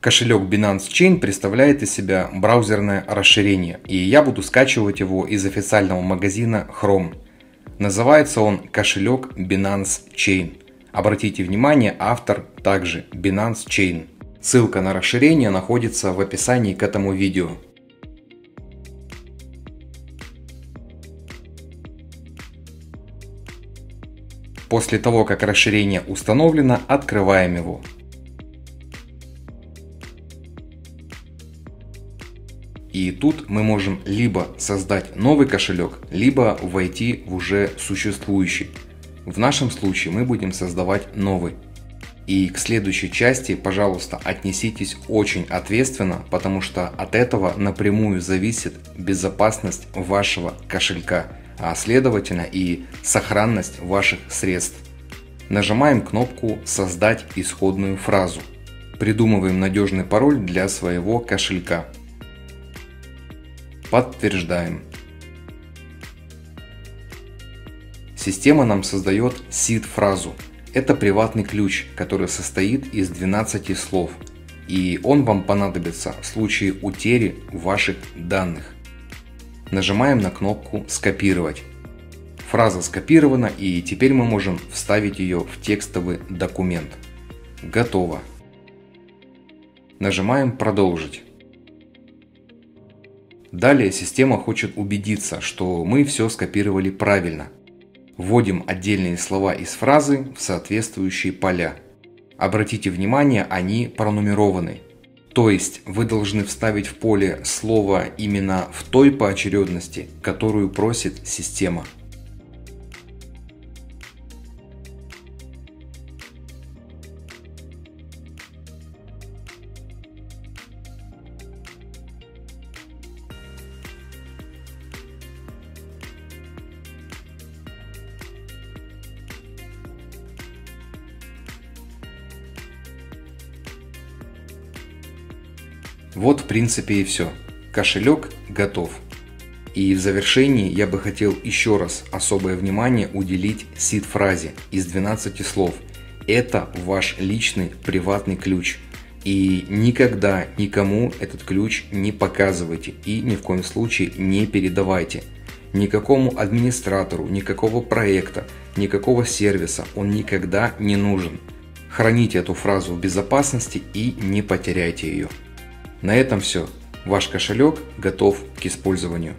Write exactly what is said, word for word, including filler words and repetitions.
Кошелек Binance Chain представляет из себя браузерное расширение, и я буду скачивать его из официального магазина Chrome. Называется он кошелек Binance Chain. Обратите внимание, автор также Binance Chain. Ссылка на расширение находится в описании к этому видео. После того, как расширение установлено, открываем его. И тут мы можем либо создать новый кошелек, либо войти в уже существующий. В нашем случае мы будем создавать новый. И к следующей части, пожалуйста, отнеситесь очень ответственно, потому что от этого напрямую зависит безопасность вашего кошелька, а следовательно и сохранность ваших средств. Нажимаем кнопку «Создать исходную фразу». Придумываем надежный пароль для своего кошелька. Подтверждаем. Система нам создает сид-фразу. Это приватный ключ, который состоит из двенадцати слов. И он вам понадобится в случае утери ваших данных. Нажимаем на кнопку «Скопировать». Фраза скопирована, и теперь мы можем вставить ее в текстовый документ. Готово. Нажимаем «Продолжить». Далее система хочет убедиться, что мы все скопировали правильно. Вводим отдельные слова из фразы в соответствующие поля. Обратите внимание, они пронумерованы. То есть вы должны вставить в поле слово именно в той поочередности, которую просит система. Вот в принципе и все. Кошелек готов. И в завершении я бы хотел еще раз особое внимание уделить сид-фразе из двенадцати слов. Это ваш личный приватный ключ. И никогда никому этот ключ не показывайте и ни в коем случае не передавайте. Никакому администратору, никакого проекта, никакого сервиса он никогда не нужен. Храните эту фразу в безопасности и не потеряйте ее. На этом все. Ваш кошелек готов к использованию.